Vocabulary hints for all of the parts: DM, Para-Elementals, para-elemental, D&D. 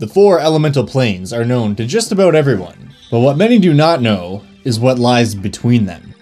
The four elemental planes are known to just about everyone, but what many do not know is what lies between them.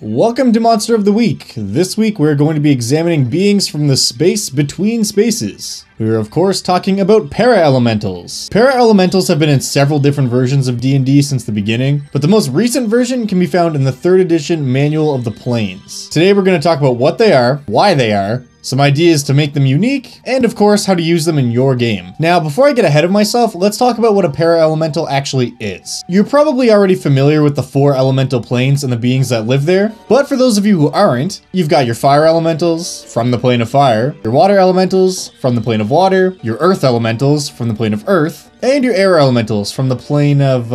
Welcome to Monster of the Week! This week we're going to be examining beings from the space between spaces. We are of course talking about para-elementals. Para-elementals have been in several different versions of D&D since the beginning, but the most recent version can be found in the 3rd edition Manual of the Planes. Today we're going to talk about what they are, why they are, some ideas to make them unique, and of course how to use them in your game. Now before I get ahead of myself, let's talk about what a para-elemental actually is. You're probably already familiar with the four elemental planes and the beings that live there, but for those of you who aren't, you've got your fire elementals from the plane of fire, your water elementals from the plane of water, your earth elementals from the plane of earth, and your air elementals from the plane of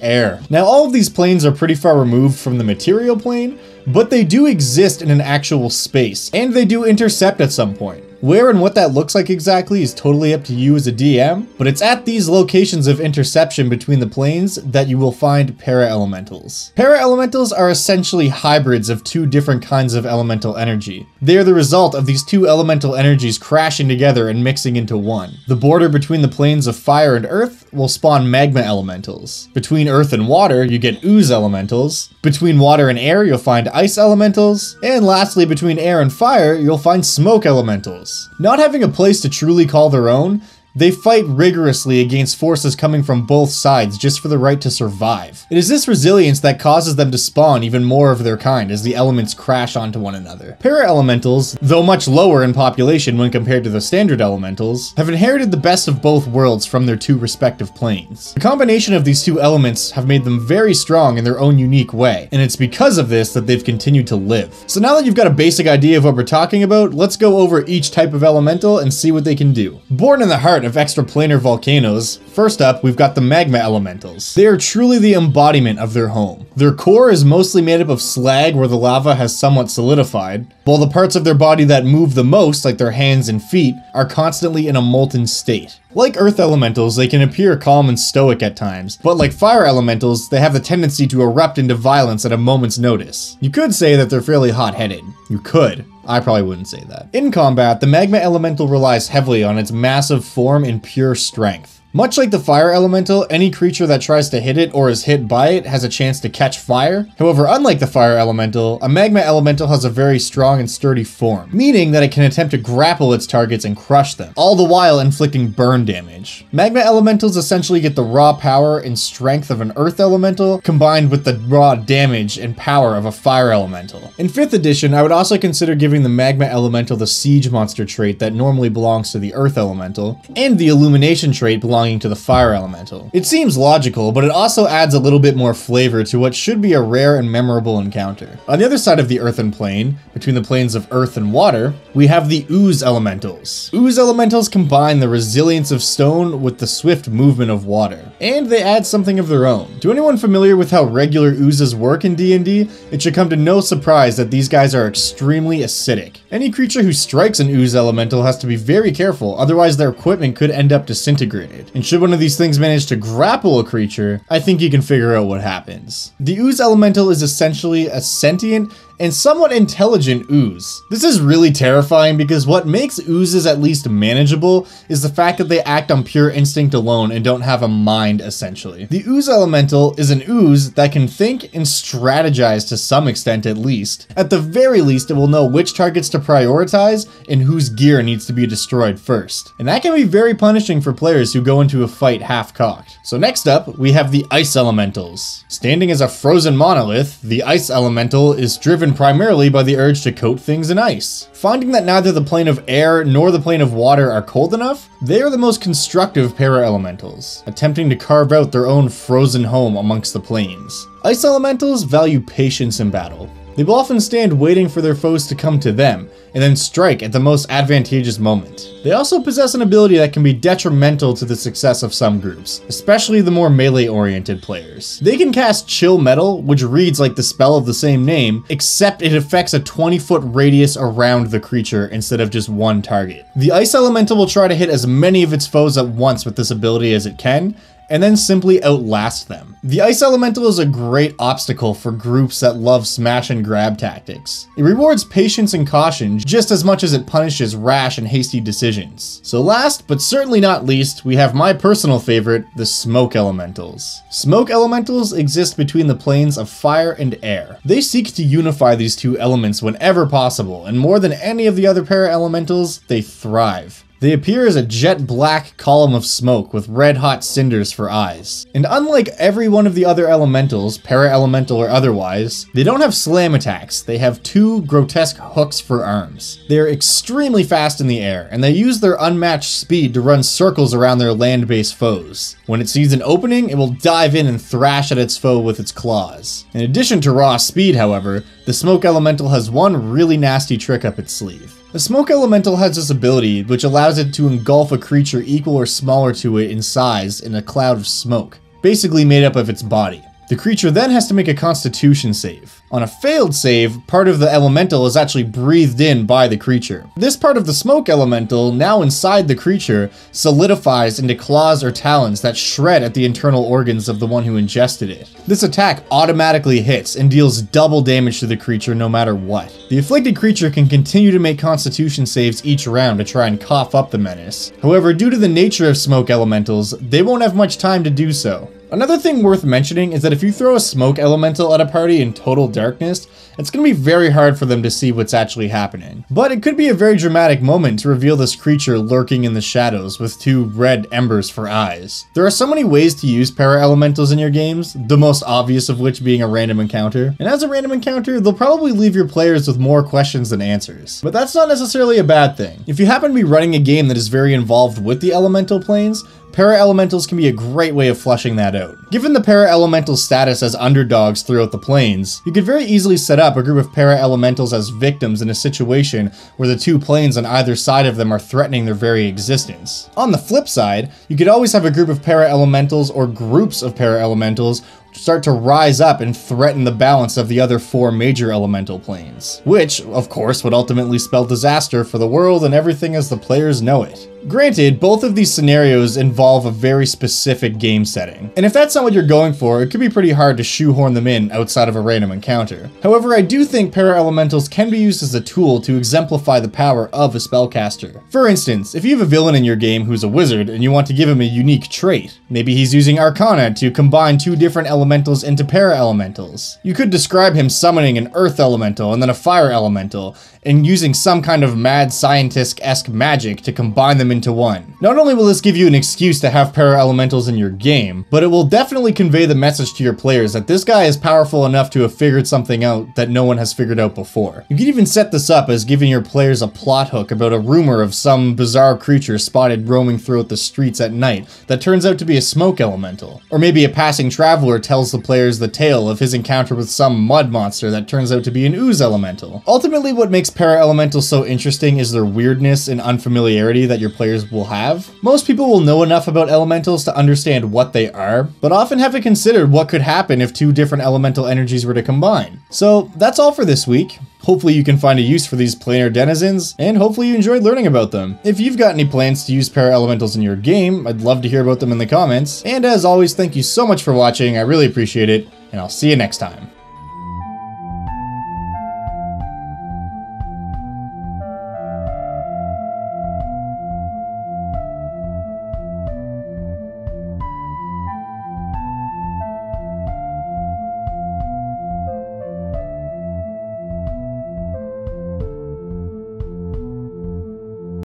air. Now all of these planes are pretty far removed from the material plane, but they do exist in an actual space, and they do intercept at some point. Where and what that looks like exactly is totally up to you as a DM, but it's at these locations of interception between the planes that you will find para-elementals. Para-elementals are essentially hybrids of two different kinds of elemental energy. They are the result of these two elemental energies crashing together and mixing into one. The border between the planes of fire and earth will spawn magma elementals. Between earth and water, you get ooze elementals. Between water and air, you'll find ice elementals. And lastly, between air and fire, you'll find smoke elementals. Not having a place to truly call their own, they fight rigorously against forces coming from both sides just for the right to survive. It is this resilience that causes them to spawn even more of their kind as the elements crash onto one another. Para-elementals, though much lower in population when compared to the standard elementals, have inherited the best of both worlds from their two respective planes. The combination of these two elements have made them very strong in their own unique way, and it's because of this that they've continued to live. So now that you've got a basic idea of what we're talking about, let's go over each type of elemental and see what they can do. Born in the heart of extraplanar volcanoes, first up we've got the magma elementals. They are truly the embodiment of their home. Their core is mostly made up of slag where the lava has somewhat solidified, while the parts of their body that move the most, like their hands and feet, are constantly in a molten state. Like earth elementals, they can appear calm and stoic at times, but like fire elementals, they have the tendency to erupt into violence at a moment's notice. You could say that they're fairly hot-headed. You could. I probably wouldn't say that. In combat, the magma elemental relies heavily on its massive form and pure strength. Much like the fire elemental, any creature that tries to hit it or is hit by it has a chance to catch fire. However, unlike the fire elemental, a magma elemental has a very strong and sturdy form, meaning that it can attempt to grapple its targets and crush them, all the while inflicting burn damage. Magma elementals essentially get the raw power and strength of an earth elemental, combined with the raw damage and power of a fire elemental. In 5th edition, I would also consider giving the magma elemental the siege monster trait that normally belongs to the earth elemental, and the illumination trait belongs to the fire elemental. It seems logical, but it also adds a little bit more flavor to what should be a rare and memorable encounter. On the other side of the earthen plane, between the planes of earth and water, we have the ooze elementals. Ooze elementals combine the resilience of stone with the swift movement of water, and they add something of their own. To anyone familiar with how regular oozes work in D&D, it should come to no surprise that these guys are extremely acidic. Any creature who strikes an ooze elemental has to be very careful, otherwise their equipment could end up disintegrated. And should one of these things manage to grapple a creature, I think you can figure out what happens. The ooze elemental is essentially a sentient and somewhat intelligent ooze. This is really terrifying because what makes oozes at least manageable is the fact that they act on pure instinct alone and don't have a mind, essentially. The ooze elemental is an ooze that can think and strategize to some extent at least. At the very least, it will know which targets to prioritize and whose gear needs to be destroyed first. And that can be very punishing for players who go into a fight half-cocked. So next up, we have the ice elementals. Standing as a frozen monolith, the ice elemental is driven primarily by the urge to coat things in ice. Finding that neither the plane of air nor the plane of water are cold enough, they are the most constructive para-elementals, attempting to carve out their own frozen home amongst the planes. Ice elementals value patience in battle. They will often stand waiting for their foes to come to them, and then strike at the most advantageous moment. They also possess an ability that can be detrimental to the success of some groups, especially the more melee-oriented players. They can cast Chill Metal, which reads like the spell of the same name, except it affects a 20-foot radius around the creature instead of just one target. The ice elemental will try to hit as many of its foes at once with this ability as it can, and then simply outlast them. The Ice Elemental is a great obstacle for groups that love smash and grab tactics. It rewards patience and caution just as much as it punishes rash and hasty decisions. So last, but certainly not least, we have my personal favorite, the Smoke Elementals. Smoke Elementals exist between the planes of fire and air. They seek to unify these two elements whenever possible, and more than any of the other Para-Elementals, they thrive. They appear as a jet black column of smoke with red hot cinders for eyes. And unlike every one of the other elementals, para-elemental or otherwise, they don't have slam attacks, they have two grotesque hooks for arms. They are extremely fast in the air, and they use their unmatched speed to run circles around their land-based foes. When it sees an opening, it will dive in and thrash at its foe with its claws. In addition to raw speed, however, the Smoke Elemental has one really nasty trick up its sleeve. The Smoke Elemental has this ability, which allows it to engulf a creature equal or smaller to it in size in a cloud of smoke, basically made up of its body. The creature then has to make a Constitution save. On a failed save, part of the elemental is actually breathed in by the creature. This part of the Smoke Elemental, now inside the creature, solidifies into claws or talons that shred at the internal organs of the one who ingested it. This attack automatically hits and deals double damage to the creature no matter what. The afflicted creature can continue to make Constitution saves each round to try and cough up the menace. However, due to the nature of Smoke Elementals, they won't have much time to do so. Another thing worth mentioning is that if you throw a Smoke Elemental at a party in total darkness, it's going to be very hard for them to see what's actually happening. But it could be a very dramatic moment to reveal this creature lurking in the shadows with two red embers for eyes. There are so many ways to use Para-Elementals in your games, the most obvious of which being a random encounter. And as a random encounter, they'll probably leave your players with more questions than answers. But that's not necessarily a bad thing. If you happen to be running a game that is very involved with the elemental planes, Para-Elementals can be a great way of flushing that out. Given the Para-Elemental status as underdogs throughout the planes, you could very easily set up a group of Para-Elementals as victims in a situation where the two planes on either side of them are threatening their very existence. On the flip side, you could always have a group of Para-Elementals or groups of Para-Elementals start to rise up and threaten the balance of the other four major elemental planes, which, of course, would ultimately spell disaster for the world and everything as the players know it. Granted, both of these scenarios involve a very specific game setting, and if that's not what you're going for, it could be pretty hard to shoehorn them in outside of a random encounter. However, I do think Para-Elementals can be used as a tool to exemplify the power of a spellcaster. For instance, if you have a villain in your game who's a wizard and you want to give him a unique trait, maybe he's using Arcana to combine two different elementals into Para-Elementals. You could describe him summoning an Earth Elemental and then a Fire Elemental, and using some kind of mad scientist-esque magic to combine them into one. Not only will this give you an excuse to have Para-Elementals in your game, but it will definitely convey the message to your players that this guy is powerful enough to have figured something out that no one has figured out before. You could even set this up as giving your players a plot hook about a rumor of some bizarre creature spotted roaming throughout the streets at night that turns out to be a Smoke Elemental. Or maybe a passing traveler tells the players the tale of his encounter with some mud monster that turns out to be an Ooze Elemental. Ultimately, what makes Para-Elementals so interesting is their weirdness and unfamiliarity that your players will have. Most people will know enough about elementals to understand what they are, but often haven't considered what could happen if two different elemental energies were to combine. So that's all for this week. Hopefully you can find a use for these planar denizens, and hopefully you enjoyed learning about them. If you've got any plans to use Para-Elementals in your game, I'd love to hear about them in the comments. And as always, thank you so much for watching, I really appreciate it, and I'll see you next time.